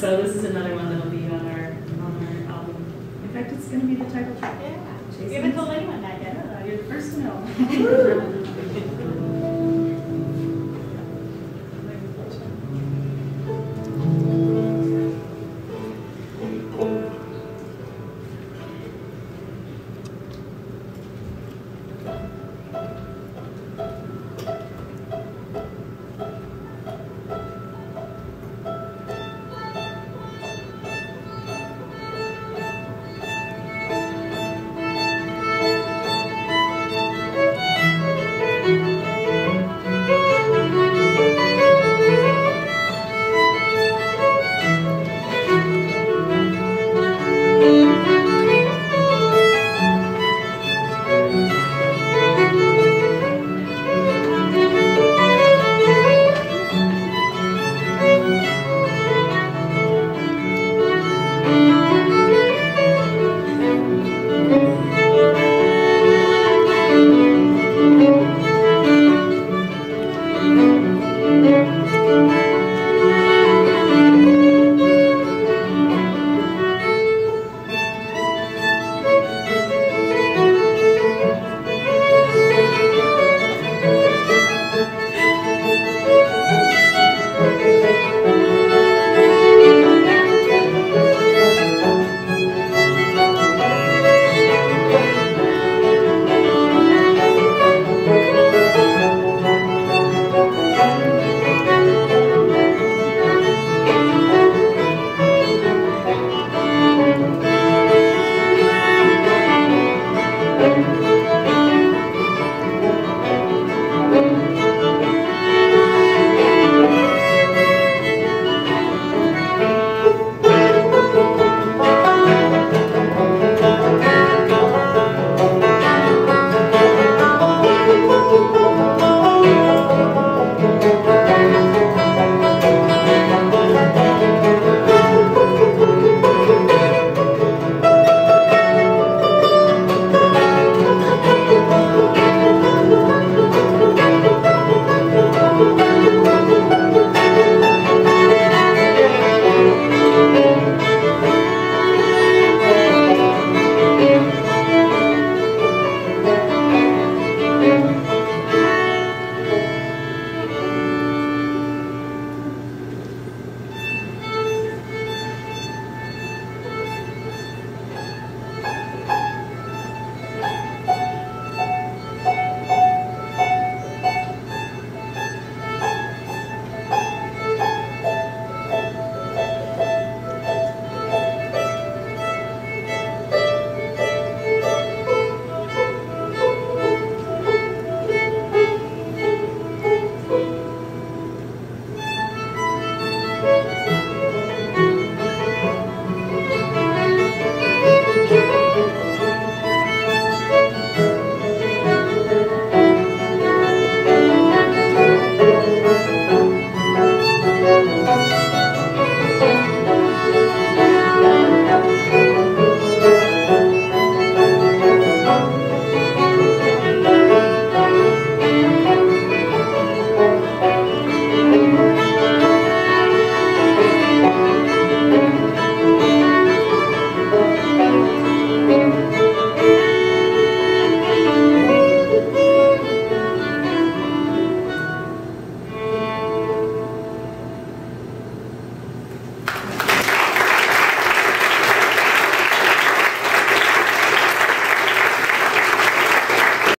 So this is another one that'll be on our album. In fact, it's going to be the title track. Yeah. We haven't told anyone that yet. You're the first to know.